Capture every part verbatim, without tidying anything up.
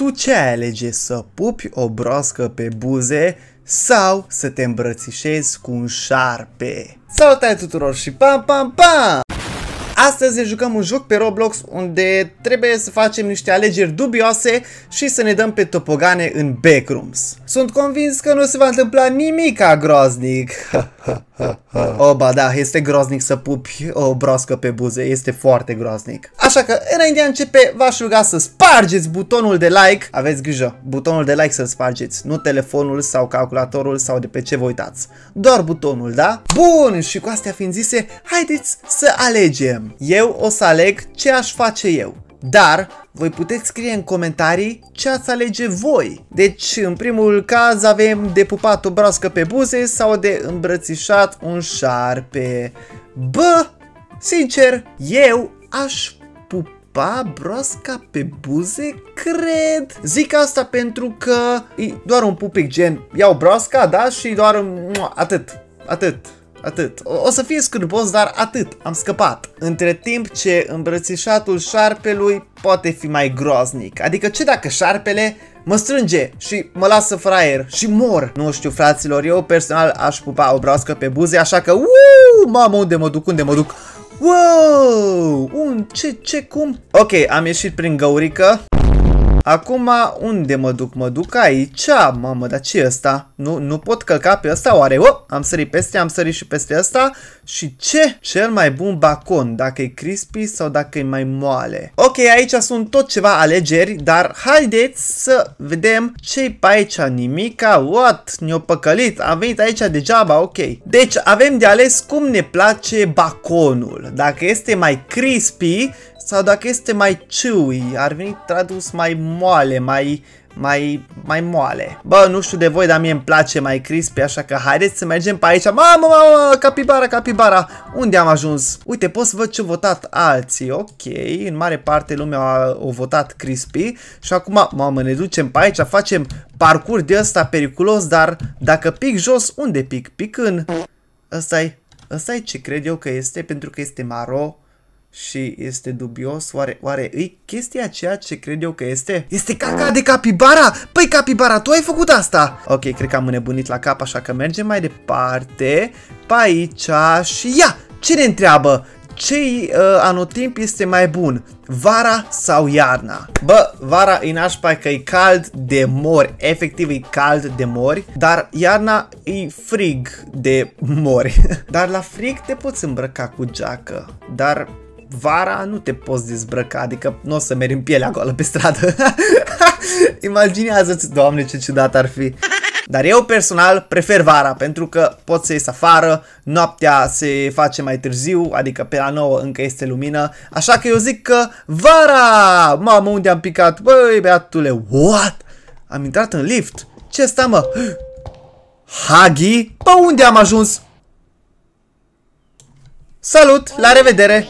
Tu ce ai alege, să pupi o broască pe buze sau să te îmbrățișezi cu un șarpe? Salutare tuturor și pam pam pam! Astăzi ne jucăm un joc pe Roblox unde trebuie să facem niște alegeri dubioase și să ne dăm pe topogane în backrooms. Sunt convins că nu se va întâmpla nimica groaznic. O, ba da, este groaznic să pupi o broască pe buze, este foarte groaznic. Așa că, înainte de a începe, v-aș ruga să spargeți butonul de like. Aveți grijă, butonul de like să-l spargeți, nu telefonul sau calculatorul sau de pe ce vă uitați. Doar butonul, da? Bun, și cu astea fiind zise, haideți să alegem. Eu o să aleg ce aș face eu, dar voi puteți scrie în comentarii ce ați alege voi. Deci, în primul caz avem de pupat o broască pe buze sau de îmbrățișat un șarpe. Bă, sincer, eu aș pupa broasca pe buze, cred. Zic asta pentru că e doar un pupic, gen, iau broasca, da, și doar atât, atât. Atât. O, o să fie scârbos, dar atât. Am scăpat. Între timp ce îmbrățișatul șarpelui poate fi mai groaznic. Adică ce dacă șarpele mă strânge și mă lasă fără aer și mor? Nu știu, fraților, eu personal aș pupa o broască pe buze, așa că uuu, mamă, unde mă duc, unde mă duc? Wow! Un ce, ce, cum? Ok, am ieșit prin găurică. Acum, unde mă duc? Mă duc aici, mamă, dar ce e ăsta? Nu, nu pot călca pe ăsta, oare? Oh, am sărit peste, am sărit și peste ăsta. Și ce? Cel mai bun bacon, dacă e crispy sau dacă e mai moale. Ok, aici sunt tot ceva alegeri, dar haideți să vedem ce-i pe aici, nimica. What? Ne-o păcălit, am venit aici degeaba, ok. Deci, avem de ales cum ne place baconul. Dacă este mai crispy sau dacă este mai chewy, ar veni tradus mai moale, mai, mai, mai moale. Bă, nu știu de voi, dar mie îmi place mai crispy, așa că haideți să mergem pe aici. Mamă, mamă, capibara, capibara, unde am ajuns? Uite, pot să văd ce-au votat alții, ok, în mare parte lumea au votat crispy. Și acum, mamă, ne ducem pe aici, facem parcurs de ăsta periculos, dar dacă pic jos, unde pic? Pic în... Ăsta-i, ăsta-i ce cred eu că este, pentru că este maro. Și este dubios, oare, oare e chestia aceea ce cred eu că este? Este caca de capibara? Păi capibara, tu ai făcut asta! Ok, cred că am înnebunit la cap, așa că mergem mai departe. Pe aici și ia! Ce ne întreabă? Ce-i uh, anotimp este mai bun? Vara sau iarna? Bă, vara e nașpa că e cald de mori, efectiv e cald de mori, dar iarna e frig de mori. Dar la frig te poți îmbrăca cu geacă, dar... vara nu te poți dezbrăca, adică nu o să mergi în pielea goală pe stradă. Imaginează-ți, Doamne, ce ciudat ar fi. Dar eu personal prefer vara, pentru că poți să ies afară, noaptea se face mai târziu, adică pe la nouă încă este lumină. Așa că eu zic că vara! Mamă, unde am picat? Băi, beatule, what? Am intrat în lift? Ce sta, mă? Huggy? Pe unde am ajuns? Salut, la revedere!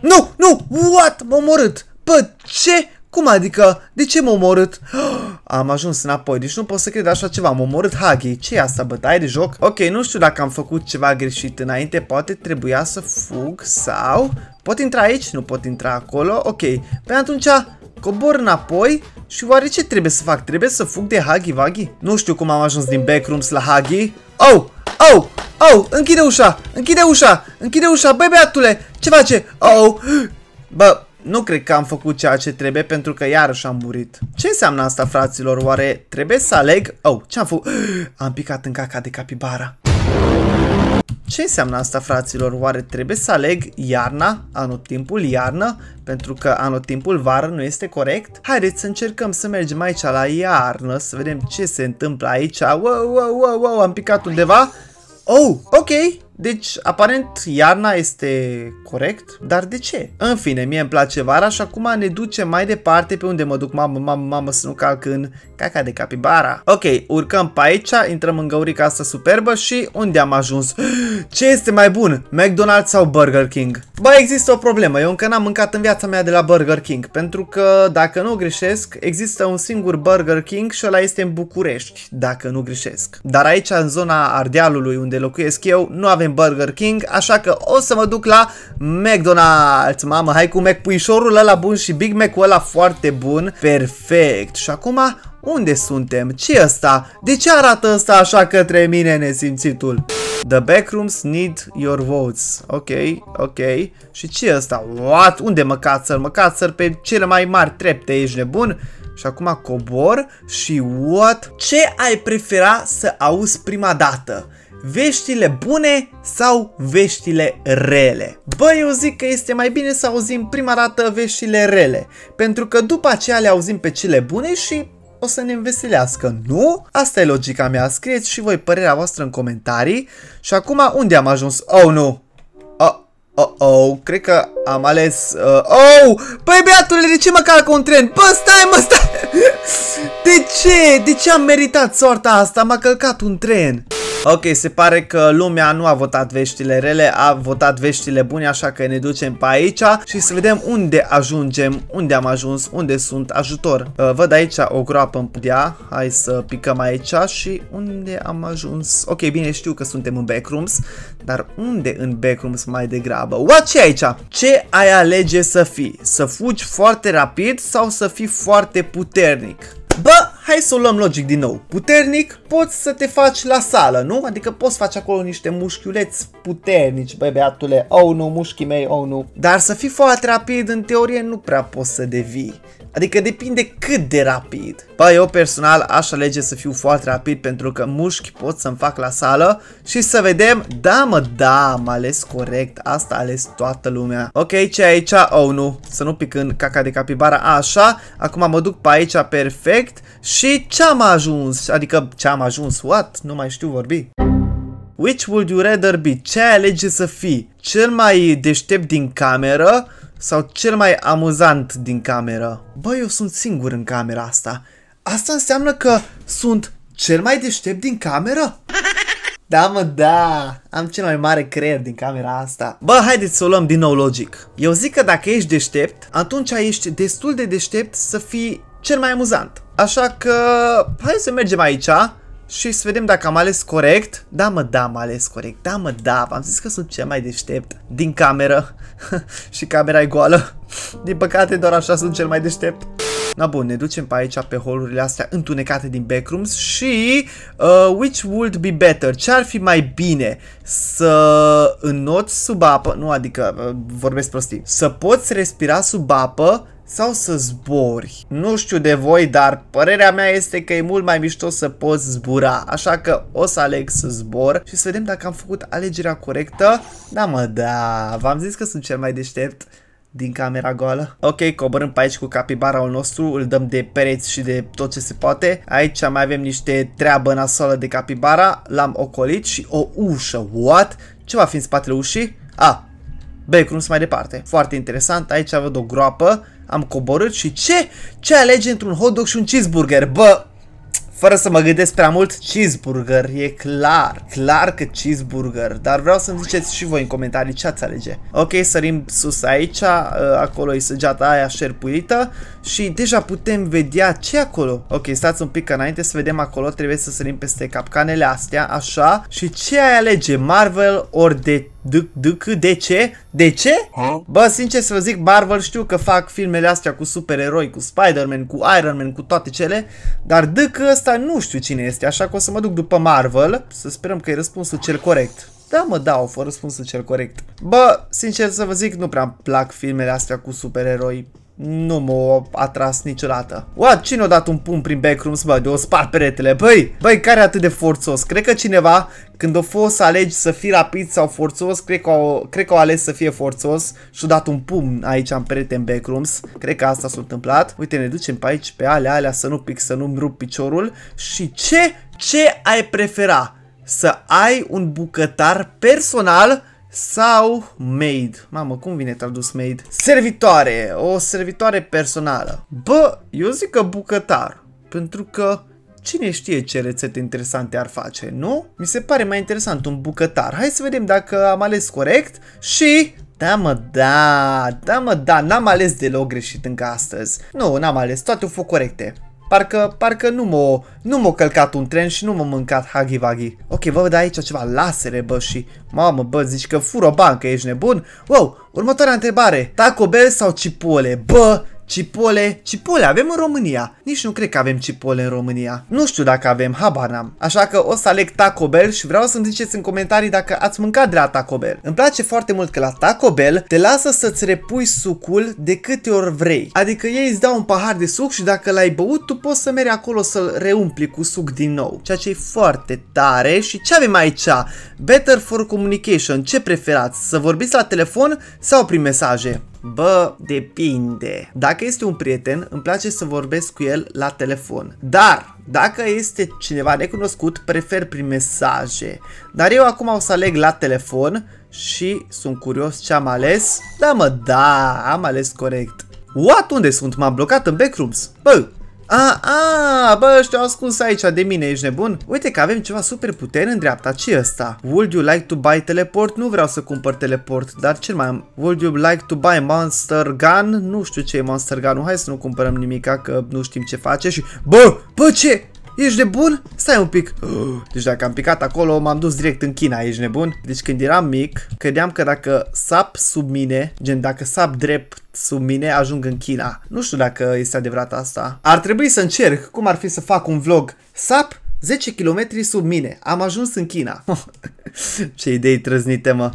Nu, nu, what? M-am omorât! Bă, ce? Cum adică? De ce m-am omorât? Am ajuns înapoi, deci nu pot să cred așa ceva, m-am omorât Huggy. Ce e asta, bătaie de joc? Ok, nu știu dacă am făcut ceva greșit înainte, poate trebuia să fug sau... Pot intra aici? Nu pot intra acolo, ok. Păi atunci cobor înapoi și oare ce trebuie să fac? Trebuie să fug de Huggy Wuggy? Nu știu cum am ajuns din backrooms la Huggy. Oh! Oh! Oh! Închide ușa! Închide ușa! Închide ușa! Băi, beatule! Ce face? Oh! Bă, nu cred că am făcut ceea ce trebuie, pentru că iarăși am murit. Ce înseamnă asta, fraților? Oare trebuie să aleg? Oh! Ce-am făcut? Am picat în caca de capibara. Ce înseamnă asta, fraților? Oare trebuie să aleg iarna, anotimpul iarnă, pentru că anotimpul vară nu este corect? Haideți să încercăm să mergem aici la iarnă, să vedem ce se întâmplă aici. Wow, wow, wow, wow, am picat undeva. Oh, ok, deci aparent iarna este corect, dar de ce? În fine, mie îmi place vara și acum ne ducem mai departe. Pe unde mă duc? Mamă, mamă, mamă, să nu calc în caca de capibara. Ok, urcăm pe aici, intrăm în găurica asta superbă și unde am ajuns? Ce este mai bun? McDonald's sau Burger King? Bă, există o problemă, eu încă n-am mâncat în viața mea de la Burger King, pentru că, dacă nu greșesc, există un singur Burger King și ăla este în București, dacă nu greșesc. Dar aici, în zona Ardealului, unde locuiesc eu, nu avem în Burger King, așa că o să mă duc la McDonald's. Mamă, hai cu McPuișorul ăla bun și Big Mac-ul ăla foarte bun. Perfect. Și acum... unde suntem? Ce-i ăsta? De ce arată ăsta așa către mine, nesimțitul? The backrooms need your votes. Ok, ok. Și ce-i ăsta? What? Unde mă cațăr? Mă cațăr pe cele mai mari trepte, ești nebun? Și acum cobor și what? Ce ai prefera să auzi prima dată? Veștile bune sau veștile rele? Bă, eu zic că este mai bine să auzim prima dată veștile rele, pentru că după aceea le auzim pe cele bune și... o să ne înveselească, nu? Asta e logica mea, scrieți și voi părerea voastră în comentarii. Și acum, unde am ajuns? Oh, nu! Oh, oh, oh, cred că am ales... Uh, oh! Păi, beatule, de ce mă calcă un tren? Bă, stai, mă, stai! De ce? De ce am meritat sorta asta? M-a călcat un tren! Ok, se pare că lumea nu a votat veștile rele, a votat veștile bune, așa că ne ducem pe aici și să vedem unde ajungem, unde am ajuns, unde sunt, ajutor. Văd aici o groapă în pudea, hai să picăm aici și unde am ajuns. Ok, bine, știu că suntem în backrooms, dar unde în backrooms mai degrabă? What, ce aici? Ce ai alege să fii? Să fugi foarte rapid sau să fii foarte puternic? Bă, hai să o luăm logic din nou. Puternic, poți să te faci la sală, nu? Adică poți face acolo niște mușchiuleți puternici, băi beatule. Oh, nu, mușchii mei, oh, nu. Dar să fii foarte rapid, în teorie, nu prea poți să devii. Adică depinde cât de rapid. Bă, eu personal aș alege să fiu foarte rapid, pentru că mușchi pot să-mi fac la sală. Și să vedem, da mă, da, am ales corect, asta a ales toată lumea. Ok, ce aici? Oh, nu, să nu pic în caca de capibara, așa. Acum mă duc pe aici, perfect. Și ce-am ajuns? Adică ce-am ajuns? What? Nu mai știu vorbi. Which would you rather be? Ce ai alege să fii? Cel mai deștept din cameră sau cel mai amuzant din cameră? Bă, eu sunt singur în camera asta. Asta înseamnă că sunt cel mai deștept din cameră? Da, mă, da, am cel mai mare creier din camera asta. Bă, haideți să o luăm din nou logic. Eu zic că dacă ești deștept, atunci ești destul de deștept să fii cel mai amuzant. Așa că hai să mergem aici și să vedem dacă am ales corect. Da, mă, da, am ales corect. Da, mă, da, v-am zis că sunt cel mai deștept din cameră. Și camera e goală. Din păcate, doar așa sunt cel mai deștept. Na bun, ne ducem pe aici, pe holurile astea întunecate din backrooms și uh, which would be better? Ce ar fi mai bine? Să înnoți sub apă, nu, adică uh, vorbesc prostii. Să poți respira sub apă sau să zbori. Nu știu de voi, dar părerea mea este că e mult mai mișto să poți zbura. Așa că o să aleg să zbor și să vedem dacă am făcut alegerea corectă. Da, mă, da, v-am zis că sunt cel mai deștept din camera goală. Ok, coborâm pe aici cu capibaraul nostru, îl dăm de pereți și de tot ce se poate. Aici mai avem niște treabă nasoală de capibara, l-am ocolit și o ușă. What? Ce va fi în spatele ușii? Ah, backrooms mai departe. Foarte interesant, aici văd o groapă. Am coborât și ce? Ce alege într-un hot dog și un cheeseburger? Bă, fără să mă gândesc prea mult, cheeseburger, e clar. Clar că cheeseburger, dar vreau să-mi ziceți și voi în comentarii ce ați alege. Ok, sărim sus aici, acolo e săgeata aia șerpuită și deja putem vedea ce acolo. Ok, stați un pic că înainte să vedem acolo trebuie să sărim peste capcanele astea, așa. Și ce ai alege? Marvel ori de... De, de, de ce? De ce? Ha? Bă, sincer să vă zic, Marvel știu că fac filmele astea cu supereroi, cu Spider-Man, cu Iron Man, cu toate cele, dar de că ăsta nu știu cine este, așa că o să mă duc după Marvel, să sperăm că e răspunsul cel corect. Da, mă, dau, fără răspunsul cel corect. Bă, sincer să vă zic, nu prea-mi plac filmele astea cu supereroi. Nu m-a atras niciodată. What? Cine a dat un pumn prin backrooms, bă? De o spart peretele, băi! Băi, care atât de forțos? Cred că cineva, când a fost să alegi să fii rapid sau forțos, cred că o, cred că o ales să fie forțos și a dat un pumn aici în perete în backrooms. Cred că asta s-a întâmplat. Uite, ne ducem pe aici, pe alea, alea, să nu pic, să nu-mi rup piciorul. Și ce, ce ai prefera? Să ai un bucătar personal sau maid? Mamă, cum vine tradus maid? Servitoare, o servitoare personală. Bă, eu zic că bucătar, pentru că cine știe ce rețete interesante ar face, nu? Mi se pare mai interesant un bucătar. Hai să vedem dacă am ales corect și... da, mă, da, da, mă, da, n-am ales deloc greșit încă astăzi. Nu, n-am ales, toate au fost corecte. Parcă, parcă nu m-o, nu m-o călcat un tren și nu m-a mâncat Huggy Wuggy. Ok, vă văd aici ceva lasere, bă, și... Mamă, bă, zici că fură o bancă, ești nebun? Wow, următoarea întrebare. Taco Bell sau Chipotle? Bă... Chipotle, Chipotle avem în România. Nici nu cred că avem Chipotle în România. Nu știu dacă avem, habar n-am. Așa că o să aleg Taco Bell și vreau să-mi ziceți în comentarii dacă ați mâncat de la Taco Bell. Îmi place foarte mult că la Taco Bell te lasă să-ți repui sucul de câte ori vrei. Adică ei îți dau un pahar de suc și dacă l-ai băut, tu poți să mergi acolo să-l reumpli cu suc din nou. Ceea ce e foarte tare. Și ce avem aici? Better for communication. Ce preferați? Să vorbiți la telefon sau prin mesaje? Bă, depinde. Dacă este un prieten, îmi place să vorbesc cu el la telefon. Dar, dacă este cineva necunoscut, prefer prin mesaje. Dar eu acum o să aleg la telefon și sunt curios ce am ales. Da, mă, da, am ales corect. What? Unde sunt? M-am blocat în backrooms. Bă! A, a, bă, ăștia au ascuns aici de mine, ești nebun? Uite că avem ceva super putere în dreapta, ce e ăsta? Would you like to buy teleport? Nu vreau să cumpăr teleport, dar ce mai am? Would you like to buy monster gun? Nu știu ce e monster gun-ul, hai să nu cumpărăm nimica că nu știm ce face și... Bă, bă, ce? Ești nebun? Stai un pic. Deci dacă am picat acolo, m-am dus direct în China, ești nebun? Deci când eram mic, credeam că dacă sap sub mine, gen dacă sap drept sub mine, ajung în China. Nu știu dacă este adevărat asta. Ar trebui să încerc. Cum ar fi să fac un vlog? Sap zece kilometri sub mine. Am ajuns în China. Ce idei trăznite, mă.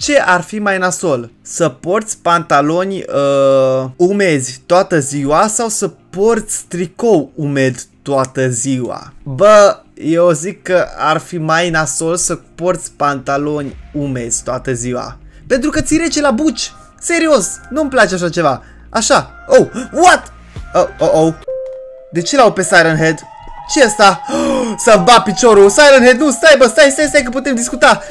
Ce ar fi mai nasol? Să porți pantaloni uh, umezi toată ziua sau să porți tricou umed toată ziua? Bă, eu zic că ar fi mai nasol să porți pantaloni umezi toată ziua. Pentru că ți rece la buci. Serios, nu-mi place așa ceva. Așa, oh, what? Oh, oh, oh. De ce l-au pe Siren Head? Ce asta? Oh, s-a bat piciorul. Siren Head, nu, stai bă, stai, stai, stai că putem discuta.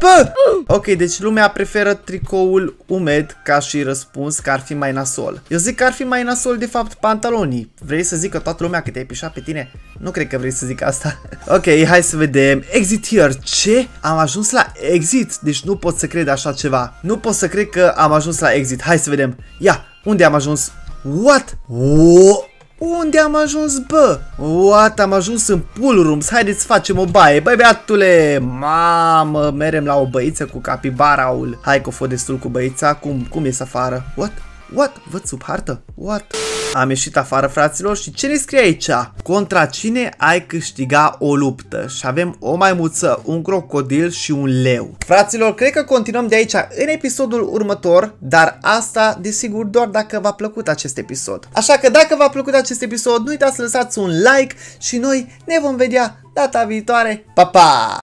Bă! Ok, deci lumea preferă tricoul umed ca și răspuns că ar fi mai nasol. Eu zic că ar fi mai nasol de fapt pantalonii. Vrei să zic că toată lumea că te-ai pișat pe tine? Nu cred că vrei să zic asta. Ok, hai să vedem. Exit here. Ce? Am ajuns la exit. Deci nu pot să cred așa ceva. Nu pot să cred că am ajuns la exit. Hai să vedem. Ia, unde am ajuns? What? Oh! Unde am ajuns, bă? What? Am ajuns în pool rooms. Haideți să facem o baie. Băi, beatule! Mamă, merem la o băiță cu capibaraul. Hai că o fă destul cu băița. Cum? Cum ies afară? What? What? Văd sub hartă? What? Am ieșit afară, fraților, și ce ne scrie aici? Contra cine ai câștiga o luptă? Și avem o maimuță, un crocodil și un leu. Fraților, cred că continuăm de aici în episodul următor, dar asta, desigur, doar dacă v-a plăcut acest episod. Așa că dacă v-a plăcut acest episod, nu uitați să lăsați un like și noi ne vom vedea data viitoare. Pa, pa!